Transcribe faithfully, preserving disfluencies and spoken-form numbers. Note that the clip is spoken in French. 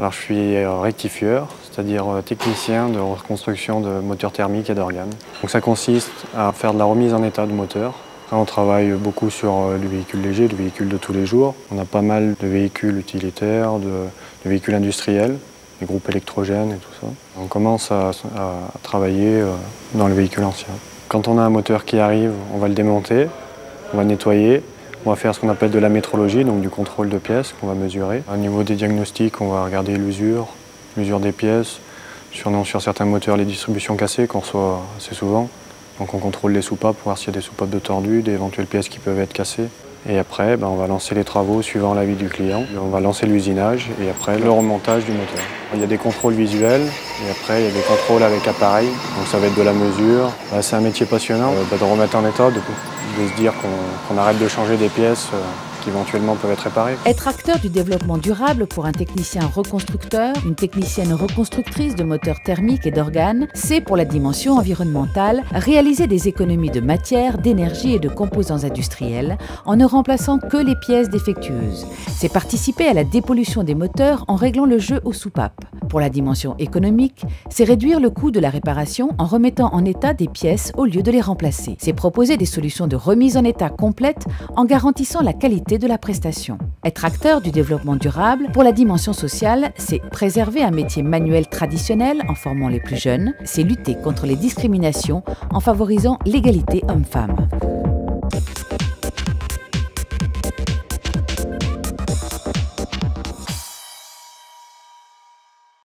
Alors, je suis rectifieur, c'est-à-dire technicien de reconstruction de moteurs thermiques et d'organes. Donc ça consiste à faire de la remise en état de moteur. On travaille beaucoup sur du véhicule léger, du véhicule de tous les jours. On a pas mal de véhicules utilitaires, de, de véhicules industriels, des groupes électrogènes et tout ça. On commence à, à, à travailler dans le véhicule ancien. Quand on a un moteur qui arrive, on va le démonter, on va le nettoyer. On va faire ce qu'on appelle de la métrologie, donc du contrôle de pièces qu'on va mesurer. Au niveau des diagnostics, on va regarder l'usure, l'usure des pièces, sur, non, sur certains moteurs, les distributions cassées qu'on reçoit assez souvent. Donc on contrôle les soupapes pour voir s'il y a des soupapes de tordues, des éventuelles pièces qui peuvent être cassées. Et après, ben, on va lancer les travaux suivant l'avis du client. On va lancer l'usinage et après le remontage du moteur. Il y a des contrôles visuels et après il y a des contrôles avec appareil. Donc ça va être de la mesure. Ben, c'est un métier passionnant euh, ben, de remettre en état, de, de se dire qu'on qu'on arrête de changer des pièces euh, qui éventuellement peuvent être réparées. Être acteur du développement durable pour un technicien reconstructeur, une technicienne reconstructrice de moteurs thermiques et d'organes, c'est pour la dimension environnementale réaliser des économies de matière, d'énergie et de composants industriels en ne remplaçant que les pièces défectueuses. C'est participer à la dépollution des moteurs en réglant le jeu aux soupapes. Pour la dimension économique, c'est réduire le coût de la réparation en remettant en état des pièces au lieu de les remplacer. C'est proposer des solutions de remise en état complète en garantissant la qualité de la prestation. Être acteur du développement durable, pour la dimension sociale, c'est préserver un métier manuel traditionnel en formant les plus jeunes, c'est lutter contre les discriminations en favorisant l'égalité homme-femme.